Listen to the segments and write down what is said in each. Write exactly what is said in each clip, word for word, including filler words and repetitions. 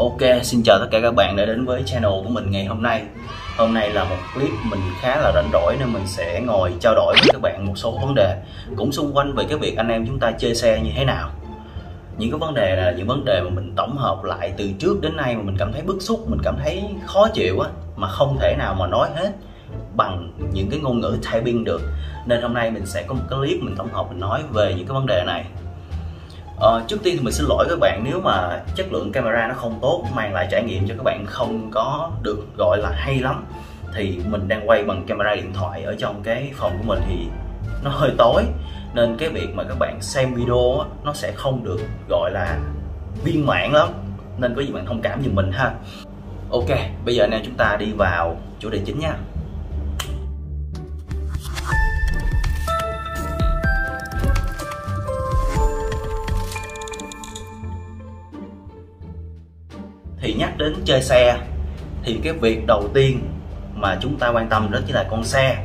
Ok, xin chào tất cả các bạn đã đến với channel của mình ngày hôm nay. Hôm nay là một clip mình khá là rảnh rỗi nên mình sẽ ngồi trao đổi với các bạn một số vấn đề cũng xung quanh về cái việc anh em chúng ta chơi xe như thế nào. Những cái vấn đề là những vấn đề mà mình tổng hợp lại từ trước đến nay mà mình cảm thấy bức xúc, mình cảm thấy khó chịu á, mà không thể nào mà nói hết bằng những cái ngôn ngữ typing được. Nên hôm nay mình sẽ có một cái clip mình tổng hợp mình nói về những cái vấn đề này. Ờ, trước tiên thì mình xin lỗi các bạn nếu mà chất lượng camera nó không tốt, mang lại trải nghiệm cho các bạn không có được gọi là hay lắm. Thì mình đang quay bằng camera điện thoại ở trong cái phòng của mình thì nó hơi tối, nên cái việc mà các bạn xem video á, nó sẽ không được gọi là viên mãn lắm. Nên có gì bạn thông cảm giùm mình ha. Ok, bây giờ anh em chúng ta đi vào chủ đề chính nha. Thì nhắc đến chơi xe thì cái việc đầu tiên mà chúng ta quan tâm đó chính là con xe.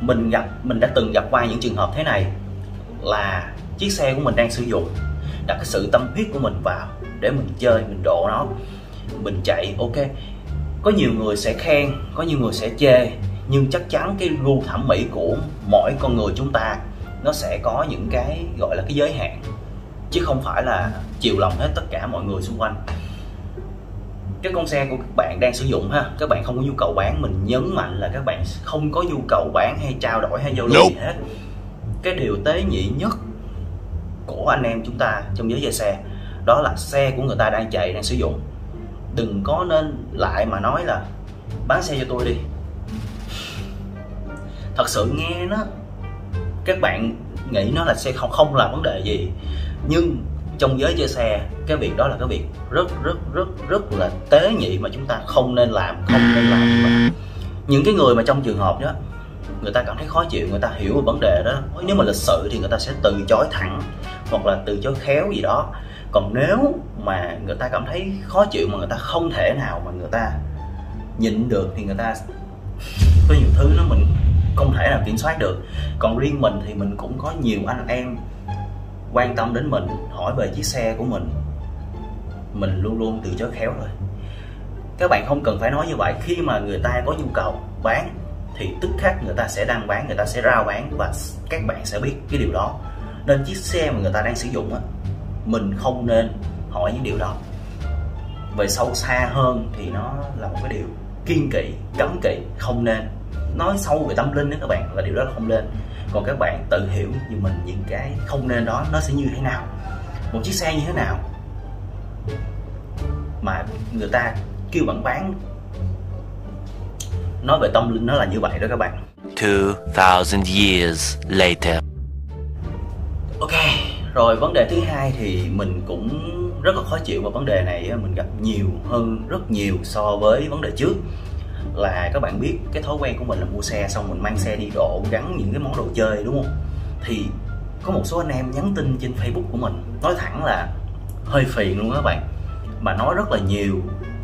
Mình gặp mình đã từng gặp qua những trường hợp thế này, là chiếc xe của mình đang sử dụng, đặt cái sự tâm huyết của mình vào để mình chơi, mình độ nó, mình chạy. Ok, có nhiều người sẽ khen, có nhiều người sẽ chê, nhưng chắc chắn cái gu thẩm mỹ của mỗi con người chúng ta nó sẽ có những cái gọi là cái giới hạn, chứ không phải là chiều lòng hết tất cả mọi người xung quanh. Cái con xe của các bạn đang sử dụng ha, các bạn không có nhu cầu bán, mình nhấn mạnh là các bạn không có nhu cầu bán hay trao đổi hay giao lưu gì hết. Cái điều tế nhị nhất của anh em chúng ta trong giới chơi xe đó là xe của người ta đang chạy, đang sử dụng, đừng có nên lại mà nói là bán xe cho tôi đi. Thật sự nghe nó, các bạn nghĩ nó là xe không không là vấn đề gì, nhưng trong giới chơi xe cái việc đó là cái việc rất rất rất rất là tế nhị mà chúng ta không nên làm, không nên làm như vậy. Những cái người mà trong trường hợp đó người ta cảm thấy khó chịu, người ta hiểu về vấn đề đó, nếu mà lịch sự thì người ta sẽ từ chối thẳng hoặc là từ chối khéo gì đó. Còn nếu mà người ta cảm thấy khó chịu mà người ta không thể nào mà người ta nhịn được thì người ta có nhiều thứ nó mình không thể nào kiểm soát được. Còn riêng mình thì mình cũng có nhiều anh em quan tâm đến mình, hỏi về chiếc xe của mình, mình luôn luôn từ chối khéo rồi. Các bạn không cần phải nói như vậy, khi mà người ta có nhu cầu bán thì tức khắc người ta sẽ đăng bán, người ta sẽ rao bán và các bạn sẽ biết cái điều đó. Nên chiếc xe mà người ta đang sử dụng á, mình không nên hỏi những điều đó. Về sâu xa hơn thì nó là một cái điều kiêng kỵ, cấm kỵ, không nên. Nói sâu về tâm linh đó các bạn, là điều đó là không nên. Còn các bạn tự hiểu như mình những cái không nên đó nó sẽ như thế nào, một chiếc xe như thế nào mà người ta kêu bạn bán. Nói về tâm linh nó là như vậy đó các bạn. Two thousand years later. Ok, rồi vấn đề thứ hai thì mình cũng rất là khó chịu, và vấn đề này mình gặp nhiều hơn rất nhiều so với vấn đề trước. Là các bạn biết cái thói quen của mình là mua xe xong mình mang xe đi độ, gắn những cái món đồ chơi, đúng không? Thì có một số anh em nhắn tin trên Facebook của mình, nói thẳng là hơi phiền luôn đó các bạn, mà nói rất là nhiều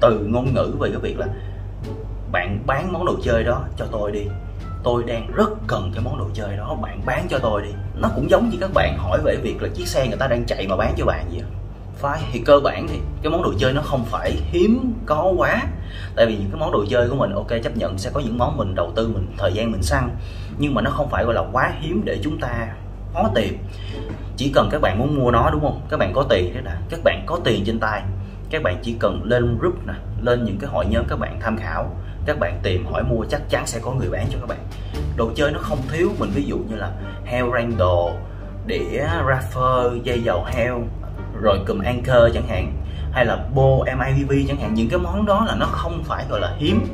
từ ngôn ngữ về cái việc là bạn bán món đồ chơi đó cho tôi đi, tôi đang rất cần cái món đồ chơi đó, bạn bán cho tôi đi. Nó cũng giống như các bạn hỏi về việc là chiếc xe người ta đang chạy mà bán cho bạn vậy. Phải, thì cơ bản thì cái món đồ chơi nó không phải hiếm có quá. Tại vì những cái món đồ chơi của mình, ok, chấp nhận sẽ có những món mình đầu tư, mình thời gian mình săn, nhưng mà nó không phải gọi là quá hiếm để chúng ta khó tìm. Chỉ cần các bạn muốn mua nó, đúng không? Các bạn có tiền thế nè, các bạn có tiền trên tay, các bạn chỉ cần lên group nè, lên những cái hội nhóm các bạn tham khảo, các bạn tìm hỏi mua, chắc chắn sẽ có người bán cho các bạn. Đồ chơi nó không thiếu, mình ví dụ như là heo randall, đĩa raffer, dây dầu heo, rồi cùm anchor chẳng hạn, hay là bô em i vê chẳng hạn. Những cái món đó là nó không phải gọi là hiếm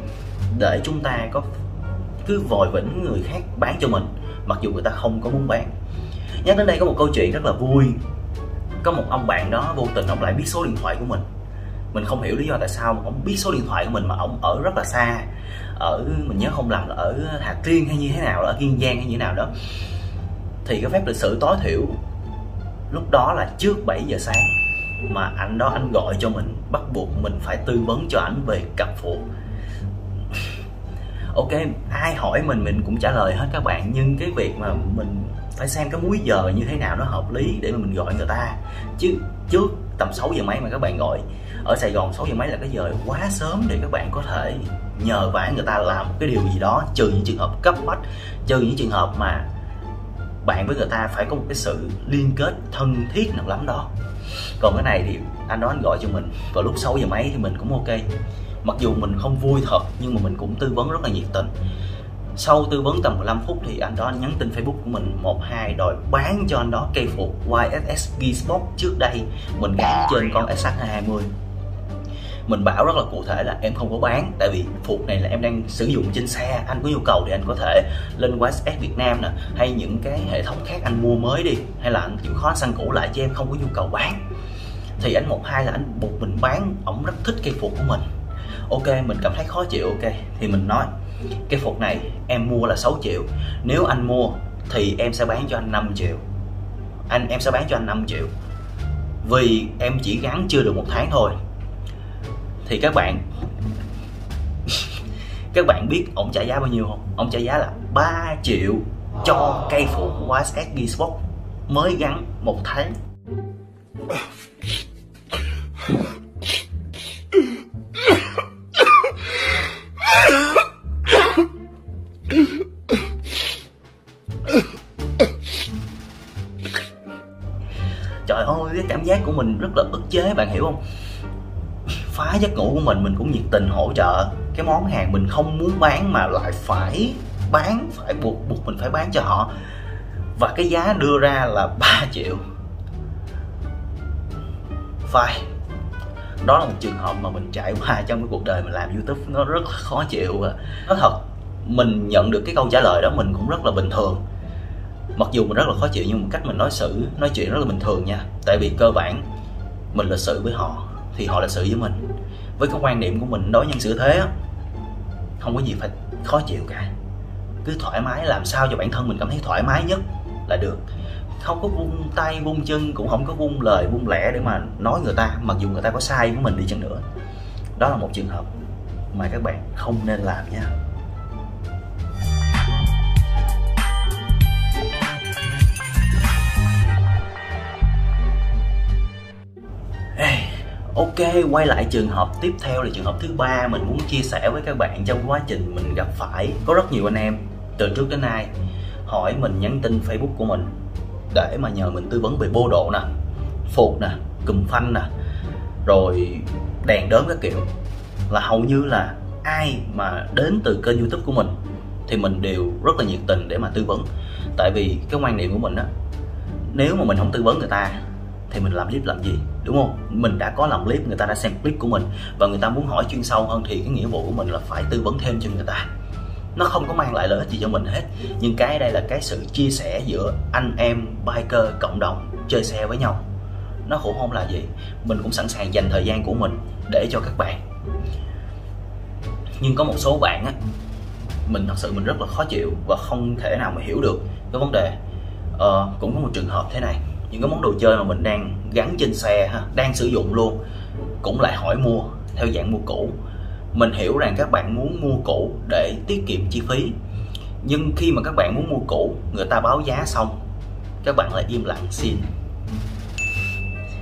để chúng ta có cứ vòi vĩnh người khác bán cho mình, mặc dù người ta không có muốn bán. Nhắc đến đây có một câu chuyện rất là vui. Có một ông bạn đó vô tình ông lại biết số điện thoại của mình. Mình không hiểu lý do tại sao ông biết số điện thoại của mình, mà ông ở rất là xa, ở mình nhớ không lầm là ở Hà Tiên hay như thế nào, ở Kiên Giang hay như thế nào đó. Thì cái phép lịch sự tối thiểu lúc đó là trước bảy giờ sáng mà anh đó anh gọi cho mình, bắt buộc mình phải tư vấn cho ảnh về cặp phụ. Ok, ai hỏi mình mình cũng trả lời hết các bạn, nhưng cái việc mà mình phải xem cái múi giờ như thế nào nó hợp lý để mà mình gọi người ta. Chứ trước tầm sáu giờ mấy mà các bạn gọi ở Sài Gòn sáu giờ mấy là cái giờ quá sớm để các bạn có thể nhờ vả người ta làm một cái điều gì đó, trừ những trường hợp cấp bách, trừ những trường hợp mà bạn với người ta phải có một cái sự liên kết thân thiết nào lắm đó. Còn cái này thì anh đó anh gọi cho mình vào lúc sáu giờ mấy thì mình cũng ok. Mặc dù mình không vui thật nhưng mà mình cũng tư vấn rất là nhiệt tình. Sau tư vấn tầm mười lăm phút thì anh đó nhắn tin Facebook của mình một hai đòi bán cho anh đó cây phục i ét ét Gearbox trước đây mình gắn trên con ét hát hai hai mươi. Mình bảo rất là cụ thể là em không có bán, tại vì phục này là em đang sử dụng trên xe, anh có nhu cầu thì anh có thể lên i ét ét Việt Nam nè, hay những cái hệ thống khác anh mua mới đi, hay là anh chịu khó săn cũ lại, chứ em không có nhu cầu bán. Thì anh một hai là anh buộc mình bán, ổng rất thích cây phục của mình. Ok, mình cảm thấy khó chịu, ok thì mình nói cái phục này em mua là sáu triệu, nếu anh mua thì em sẽ bán cho anh năm triệu. Anh em sẽ bán cho anh năm triệu vì em chỉ gắn chưa được một tháng thôi. Thì các bạn các bạn biết ổng trả giá bao nhiêu không? Ổng trả giá là ba triệu cho cây phục i ét ét Gearbox mới gắn một tháng. Trời ơi, cái cảm giác của mình rất là ức chế, bạn hiểu không? Phá giấc ngủ của mình, mình cũng nhiệt tình hỗ trợ cái món hàng mình không muốn bán mà lại phải bán, phải buộc buộc mình phải bán cho họ. Và cái giá đưa ra là ba triệu. Phải. Đó là một trường hợp mà mình trải qua trong cái cuộc đời mình làm YouTube, nó rất là khó chịu. Nói thật, mình nhận được cái câu trả lời đó mình cũng rất là bình thường. Mặc dù mình rất là khó chịu nhưng mà cách mình nói xử, nói chuyện rất là bình thường nha. Tại vì cơ bản mình lịch sự với họ thì họ lịch sự với mình. Với cái quan điểm của mình đối nhân xử thế á, không có gì phải khó chịu cả. Cứ thoải mái, làm sao cho bản thân mình cảm thấy thoải mái nhất là được. Không có vung tay vung chân, cũng không có vung lời vung lẽ để mà nói người ta, mặc dù người ta có sai với mình đi chăng nữa. Đó là một trường hợp mà các bạn không nên làm nha. Ok, quay lại trường hợp tiếp theo là trường hợp thứ ba mình muốn chia sẻ với các bạn trong quá trình mình gặp phải. Có rất nhiều anh em từ trước đến nay hỏi mình, nhắn tin Facebook của mình để mà nhờ mình tư vấn về bô độ nè, phục nè, cùm phanh nè, rồi đèn đớm các kiểu. Là hầu như là ai mà đến từ kênh YouTube của mình thì mình đều rất là nhiệt tình để mà tư vấn. Tại vì cái quan điểm của mình á, nếu mà mình không tư vấn người ta thì mình làm clip làm gì, đúng không? Mình đã có làm clip, người ta đã xem clip của mình và người ta muốn hỏi chuyên sâu hơn thì cái nghĩa vụ của mình là phải tư vấn thêm cho người ta. Nó không có mang lại lợi ích gì cho mình hết, nhưng cái đây là cái sự chia sẻ giữa anh em biker cộng đồng chơi xe với nhau, nó cũng không là gì. Mình cũng sẵn sàng dành thời gian của mình để cho các bạn. Nhưng có một số bạn á, mình thật sự mình rất là khó chịu và không thể nào mà hiểu được cái vấn đề. Ờ, cũng có một trường hợp thế này, những cái món đồ chơi mà mình đang gắn trên xe, đang sử dụng luôn, cũng lại hỏi mua theo dạng mua cũ. Mình hiểu rằng các bạn muốn mua cũ để tiết kiệm chi phí, nhưng khi mà các bạn muốn mua cũ, người ta báo giá xong các bạn lại im lặng xin,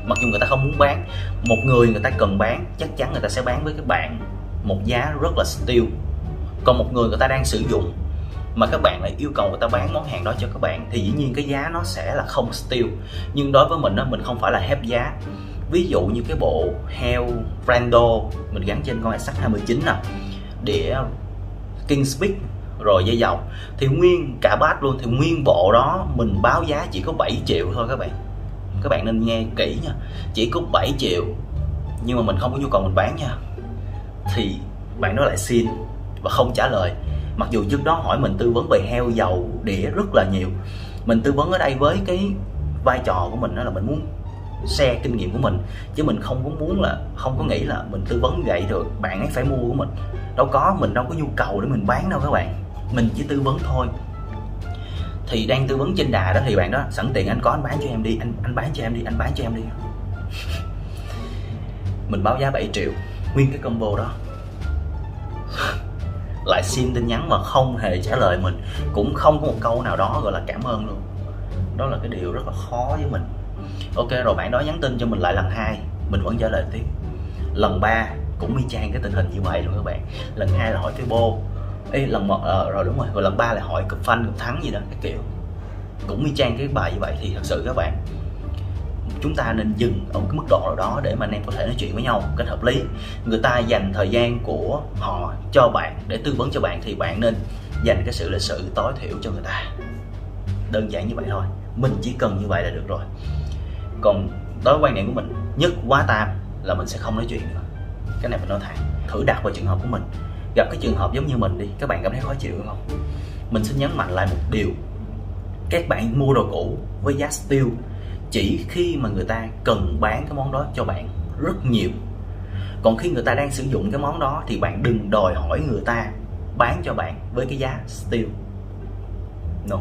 mặc dù người ta không muốn bán. Một người người ta cần bán, chắc chắn người ta sẽ bán với các bạn một giá rất là steal. Còn một người người ta đang sử dụng mà các bạn lại yêu cầu người ta bán món hàng đó cho các bạn thì dĩ nhiên cái giá nó sẽ là không steal. Nhưng đối với mình đó, mình không phải là hép giá. Ví dụ như cái bộ heo Brando mình gắn trên con ét hát hai chín nè, đĩa Kingspeak rồi dây dầu, thì nguyên cả bát luôn, thì nguyên bộ đó mình báo giá chỉ có bảy triệu thôi các bạn. Các bạn nên nghe kỹ nha, chỉ có bảy triệu. Nhưng mà mình không có nhu cầu mình bán nha, thì bạn đó lại xin và không trả lời. Mặc dù trước đó hỏi mình tư vấn về heo, dầu, đĩa rất là nhiều. Mình tư vấn ở đây với cái vai trò của mình đó là mình muốn share kinh nghiệm của mình, chứ mình không có muốn là, không có nghĩ là mình tư vấn vậy được bạn ấy phải mua của mình. Đâu có, mình đâu có nhu cầu để mình bán đâu các bạn. Mình chỉ tư vấn thôi. Thì đang tư vấn trên đà đó thì bạn đó sẵn tiện, anh có anh bán cho em đi, anh anh bán cho em đi, anh bán cho em đi. Mình báo giá bảy triệu, nguyên cái combo đó. Lại xin tin nhắn mà không hề trả lời mình, cũng không có một câu nào đó gọi là cảm ơn luôn. Đó là cái điều rất là khó với mình. Ok, rồi bạn đó nhắn tin cho mình lại lần hai, mình vẫn trả lời tiếp. lần ba cũng y chang cái tình hình như vậy luôn các bạn. Lần hai là hỏi cái bô ấy, lần một à, rồi đúng rồi, rồi lần ba là hỏi cục phanh cục thắng gì đó cái kiểu, cũng y chang cái bài như vậy. Thì thật sự các bạn, chúng ta nên dừng ở một cái mức độ nào đó để mà anh em có thể nói chuyện với nhau cách hợp lý. Người ta dành thời gian của họ cho bạn để tư vấn cho bạn thì bạn nên dành cái sự lịch sự tối thiểu cho người ta, đơn giản như vậy thôi. Mình chỉ cần như vậy là được rồi. Còn đối với quan điểm của mình, nhất quá tam là mình sẽ không nói chuyện nữa. Cái này mình nói thẳng, thử đặt vào trường hợp của mình, gặp cái trường hợp giống như mình đi, các bạn cảm thấy khó chịu không? Mình xin nhấn mạnh lại một điều, các bạn mua đồ cũ với giá steal chỉ khi mà người ta cần bán cái món đó cho bạn rất nhiều. Còn khi người ta đang sử dụng cái món đó thì bạn đừng đòi hỏi người ta bán cho bạn với cái giá steal. No.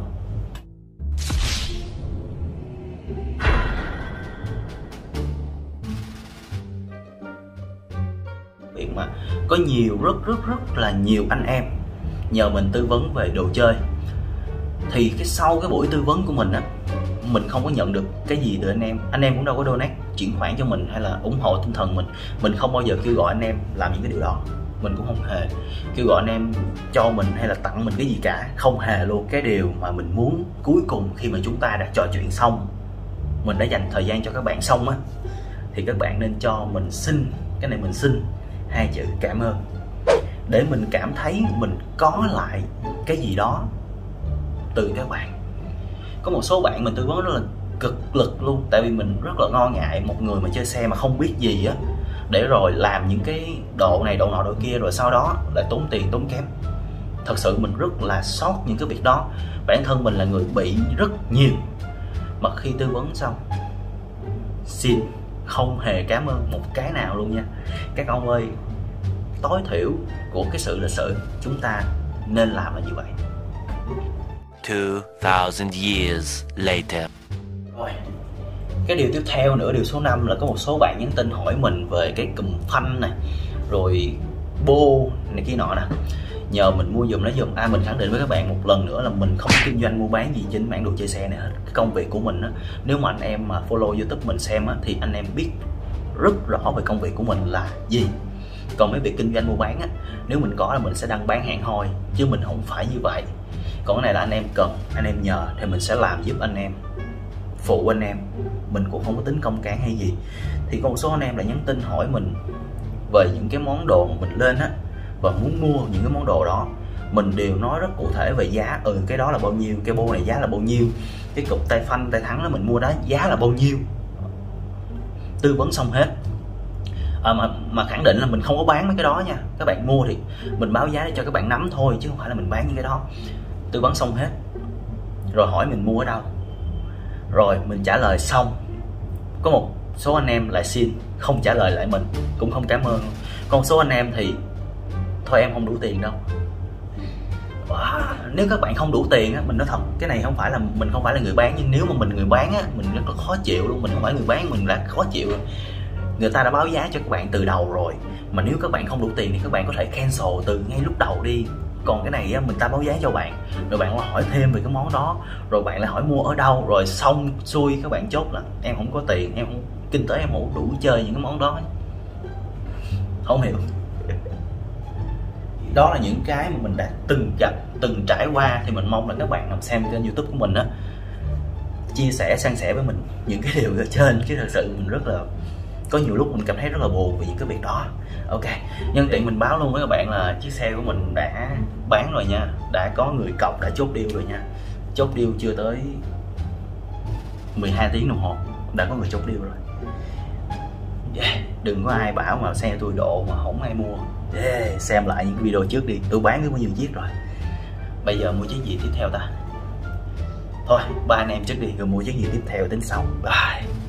Việc mà có nhiều rất rất rất là nhiều anh em nhờ mình tư vấn về đồ chơi, thì cái sau cái buổi tư vấn của mình á, mình không có nhận được cái gì từ anh em, anh em cũng đâu có donate chuyển khoản cho mình hay là ủng hộ tinh thần mình. Mình không bao giờ kêu gọi anh em làm những cái điều đó, mình cũng không hề kêu gọi anh em cho mình hay là tặng mình cái gì cả, không hề luôn. Cái điều mà mình muốn cuối cùng khi mà chúng ta đã trò chuyện xong, mình đã dành thời gian cho các bạn xong á, thì các bạn nên cho mình xin, cái này mình xin hai chữ cảm ơn, để mình cảm thấy mình có lại cái gì đó từ các bạn. Có một số bạn mình tư vấn rất là cực lực luôn, tại vì mình rất là lo ngại một người mà chơi xe mà không biết gì á, để rồi làm những cái độ này độ nọ độ kia, rồi sau đó lại tốn tiền tốn kém. Thật sự mình rất là sót những cái việc đó, bản thân mình là người bị rất nhiều. Mà khi tư vấn xong, xin không hề cảm ơn một cái nào luôn nha các ông ơi. Tối thiểu của cái sự lịch sự chúng ta nên làm là như vậy. Two thousand years later. Rồi. Cái điều tiếp theo nữa, điều số năm là có một số bạn nhắn tin hỏi mình về cái cùm phanh này, rồi bô này kia nọ nè, nhờ mình mua dùm nó dùm. À, mình khẳng định với các bạn một lần nữa là mình không kinh doanh mua bán gì trên mảng đồ chơi xe này hết. Cái công việc của mình á, nếu mà anh em mà follow YouTube mình xem á, thì anh em biết rất rõ về công việc của mình là gì. Còn mấy việc kinh doanh mua bán á, nếu mình có là mình sẽ đăng bán hẹn hoi, chứ mình không phải như vậy. Còn cái này là anh em cần, anh em nhờ thì mình sẽ làm giúp anh em, phụ anh em, mình cũng không có tính công cán hay gì. Thì có một số anh em lại nhắn tin hỏi mình về những cái món đồ mà mình lên á, và muốn mua những cái món đồ đó. Mình đều nói rất cụ thể về giá, ừ cái đó là bao nhiêu, cái bô này giá là bao nhiêu, cái cục tay phanh tay thắng đó mình mua đó giá là bao nhiêu, tư vấn xong hết. À, mà, mà khẳng định là mình không có bán mấy cái đó nha. Các bạn mua thì mình báo giá để cho các bạn nắm thôi, chứ không phải là mình bán những cái đó. Tư vấn xong hết rồi hỏi mình mua ở đâu, rồi mình trả lời xong, có một số anh em lại xin không trả lời lại mình, cũng không cảm ơn. Còn một số anh em thì thôi em không đủ tiền đâu. Wow. Nếu các bạn không đủ tiền á, mình nói thật, cái này không phải là mình không phải là người bán, nhưng nếu mà mình người bán á, mình rất là khó chịu luôn. Mình không phải người bán, mình là khó chịu. Người ta đã báo giá cho các bạn từ đầu rồi, mà nếu các bạn không đủ tiền thì các bạn có thể cancel từ ngay lúc đầu đi. Còn cái này á, mình ta báo giá cho bạn, rồi bạn lại hỏi thêm về cái món đó, rồi bạn lại hỏi mua ở đâu, rồi xong xuôi các bạn chốt là em không có tiền, em không, kinh tế em không đủ chơi những cái món đó. Không hiểu. Đó là những cái mà mình đã từng gặp, từng trải qua. Thì mình mong là các bạn nào xem kênh YouTube của mình á, chia sẻ, san sẻ với mình những cái điều ở trên, chứ thật sự mình rất là, có nhiều lúc mình cảm thấy rất là buồn về những cái việc đó. Ok, nhân tiện mình báo luôn với các bạn là chiếc xe của mình đã bán rồi nha, đã có người cọc, đã chốt deal rồi nha. Chốt deal chưa tới mười hai tiếng đồng hồ đã có người chốt deal rồi. Yeah. Đừng có ai bảo mà xe tôi độ mà không ai mua. Yeah. Xem lại những video trước đi, tôi bán rất nhiều chiếc rồi. Bây giờ mua chiếc gì tiếp theo ta? Thôi, ba anh em trước đi, rồi mua chiếc gì tiếp theo tính sau. Bye.